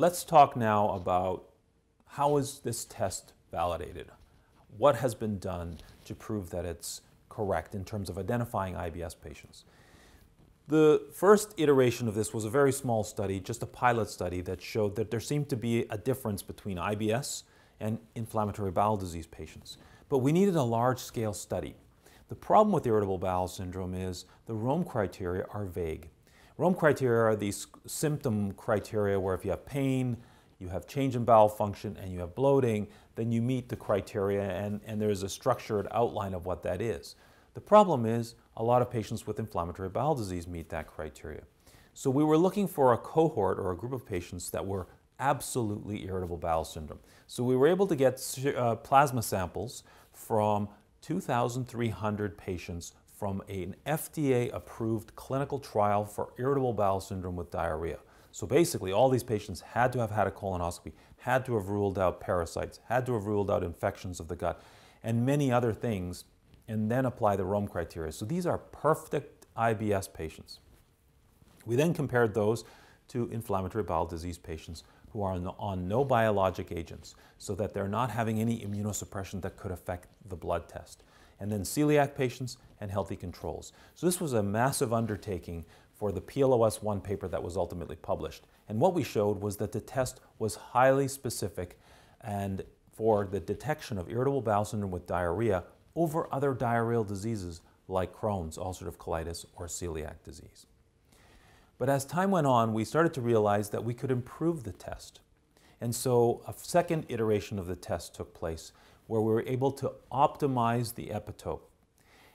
Let's talk now about how is this test validated? What has been done to prove that it's correct in terms of identifying IBS patients? The first iteration of this was a very small study, just a pilot study that showed that there seemed to be a difference between IBS and inflammatory bowel disease patients. But we needed a large-scale study. The problem with irritable bowel syndrome is the Rome criteria are vague. Rome criteria are these symptom criteria where if you have pain, you have change in bowel function, and you have bloating, then you meet the criteria, and there is a structured outline of what that is. The problem is a lot of patients with inflammatory bowel disease meet that criteria. So we were looking for a cohort or a group of patients that were absolutely irritable bowel syndrome. So we were able to get plasma samples from 2,300 patients from an FDA-approved clinical trial for irritable bowel syndrome with diarrhea. So basically, all these patients had to have had a colonoscopy, had to have ruled out parasites, had to have ruled out infections of the gut, and many other things, and then apply the Rome criteria. So these are perfect IBS patients. We then compared those to inflammatory bowel disease patients who are on no biologic agents, so that they're not having any immunosuppression that could affect the blood test. And then celiac patients and healthy controls. So this was a massive undertaking for the PLOS 1 paper that was ultimately published. And what we showed was that the test was highly specific and for the detection of irritable bowel syndrome with diarrhea over other diarrheal diseases like Crohn's, ulcerative colitis, or celiac disease. But as time went on, we started to realize that we could improve the test. And so a second iteration of the test took place where we were able to optimize the epitope.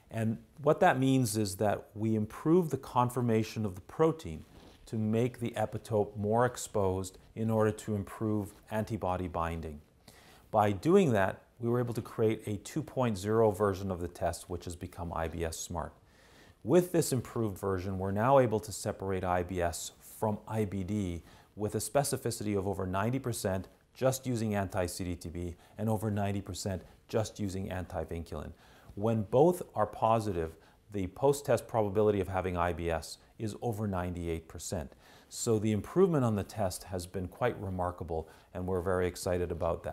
And what that means is that we improve the conformation of the protein to make the epitope more exposed in order to improve antibody binding. By doing that, we were able to create a 2.0 version of the test, which has become IBS-smart. With this improved version, we're now able to separate IBS from IBD with a specificity of over 90% just using anti-CdtB and over 90% just using anti-vinculin. When both are positive, the post-test probability of having IBS is over 98%. So the improvement on the test has been quite remarkable, and we're very excited about that.